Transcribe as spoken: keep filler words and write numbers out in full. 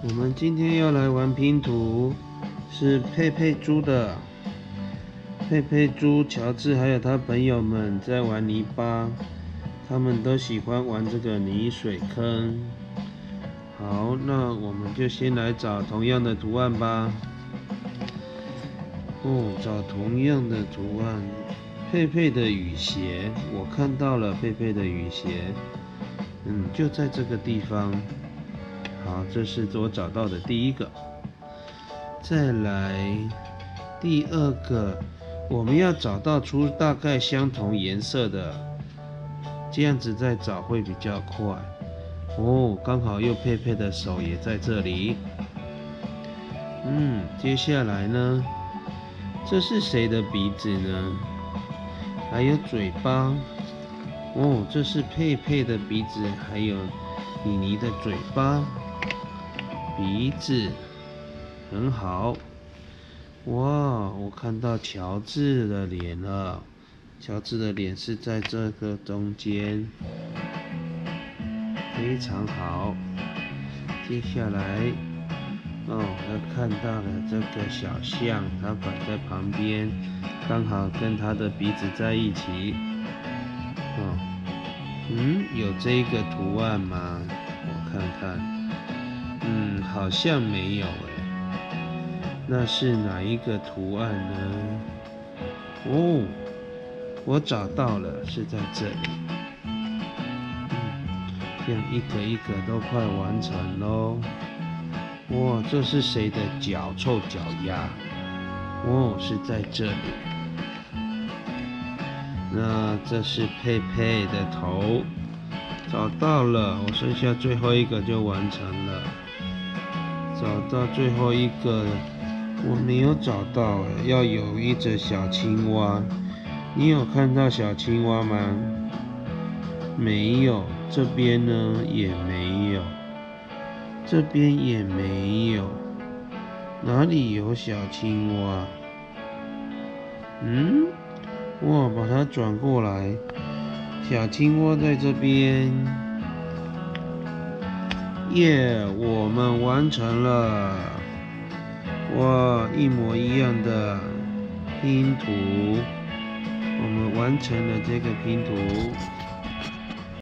我们今天要来玩拼图，是佩佩猪的。佩佩猪、乔治还有他朋友们在玩泥巴，他们都喜欢玩这个泥水坑。好，那我们就先来找同样的图案吧。哦，找同样的图案。佩佩的雨鞋，我看到了佩佩的雨鞋。嗯，就在这个地方。好，这是我找到的第一个。再来第二个，我们要找到出大概相同颜色的，这样子再找会比较快。哦，刚好又佩佩的手也在这里。嗯，接下来呢，这是谁的鼻子呢？还有嘴巴。哦，这是佩佩的鼻子，还有妮妮的嘴巴。鼻子很好，哇！我看到乔治的脸了，乔治的脸是在这个中间，非常好。接下来，哦，我看到了这个小象，它摆在旁边，刚好跟它的鼻子在一起。哦，嗯，有这个图案吗？我看看。嗯，好像没有哎，那是哪一个图案呢？哦，我找到了，是在这里。嗯，这样一个一个都快完成喽。哇，这是谁的脚？臭脚丫。哦，是在这里。那这是佩佩的头，找到了，我剩下最后一个就完成了。找到最后一个，我没有找到，要有一只小青蛙。你有看到小青蛙吗？没有，这边呢也没有，这边也没有，哪里有小青蛙？嗯，哇，把它转过来，小青蛙在这边。耶、yeah, 我们完成了。哇，一模一样的拼图，我们完成了这个拼图。